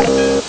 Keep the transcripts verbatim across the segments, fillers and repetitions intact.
You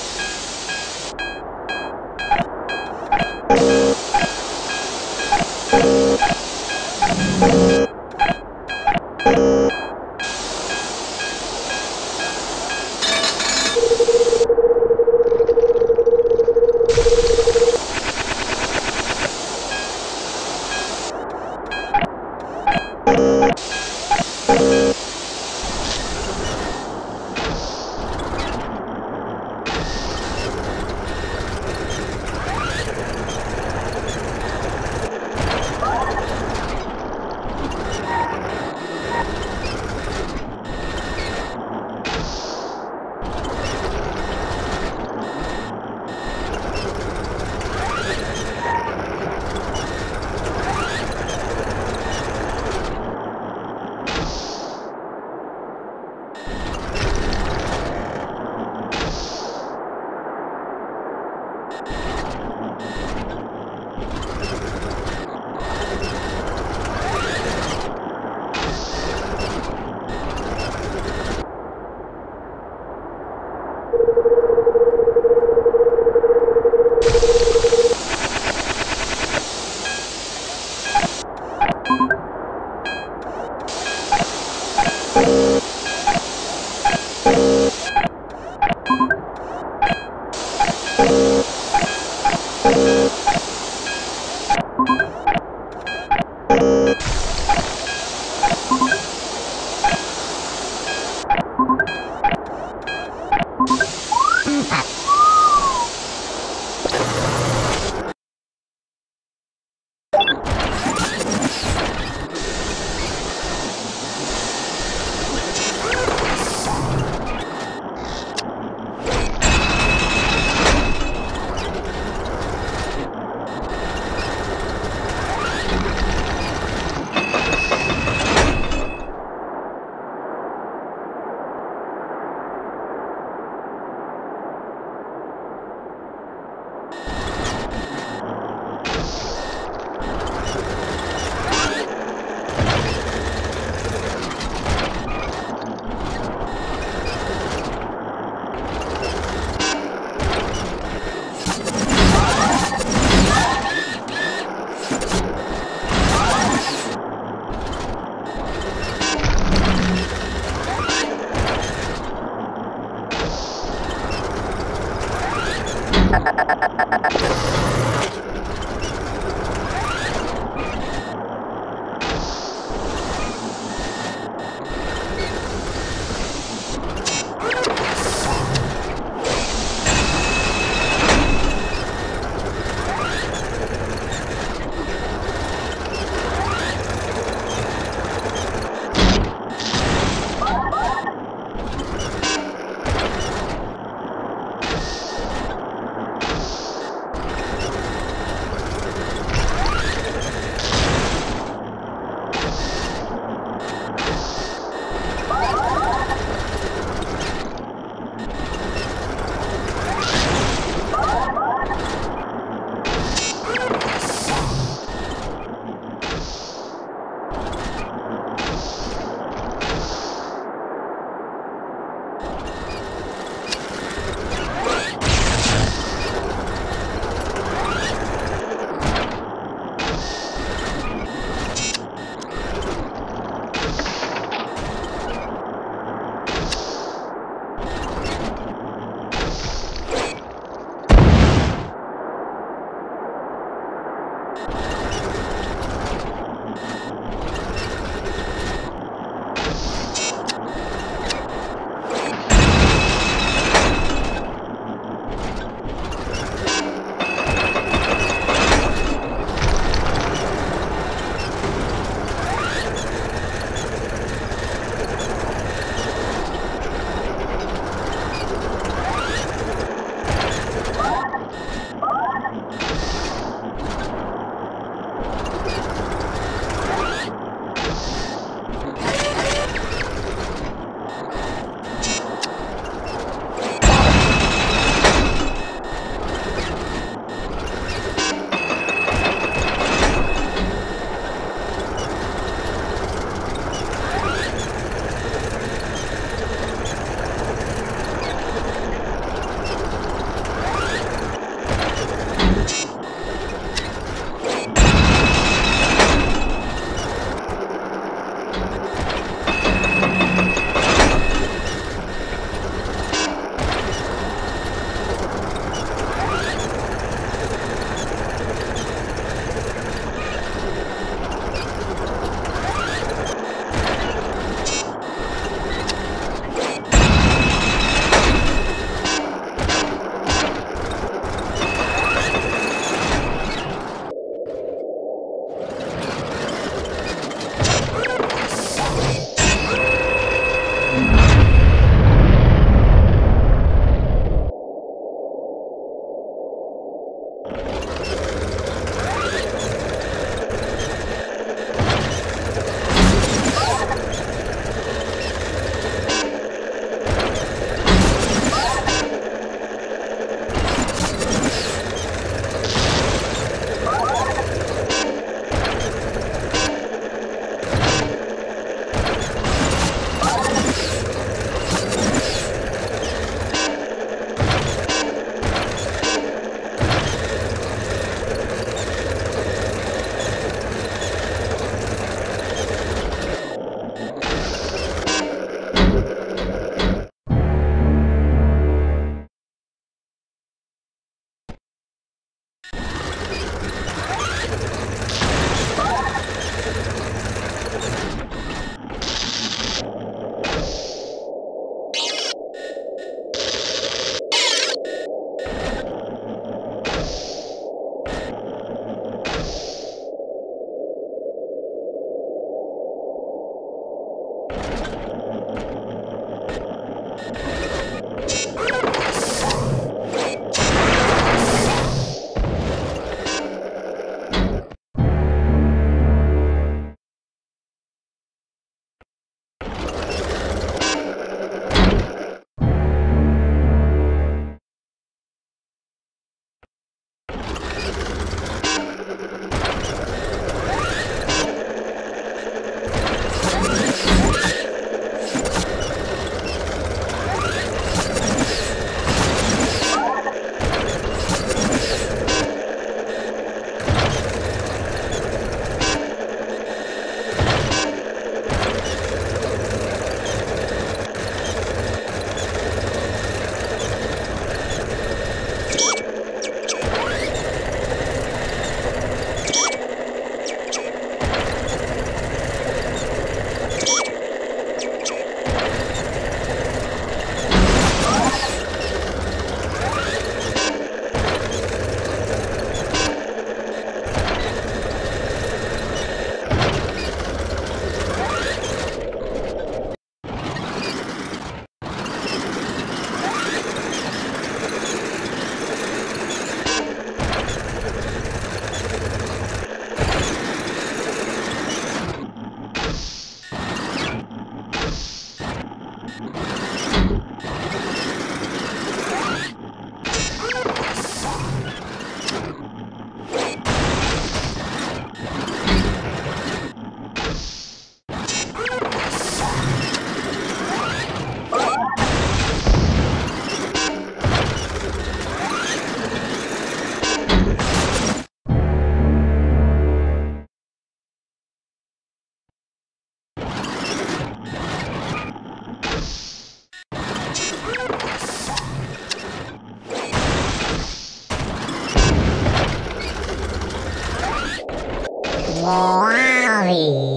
Wall-E.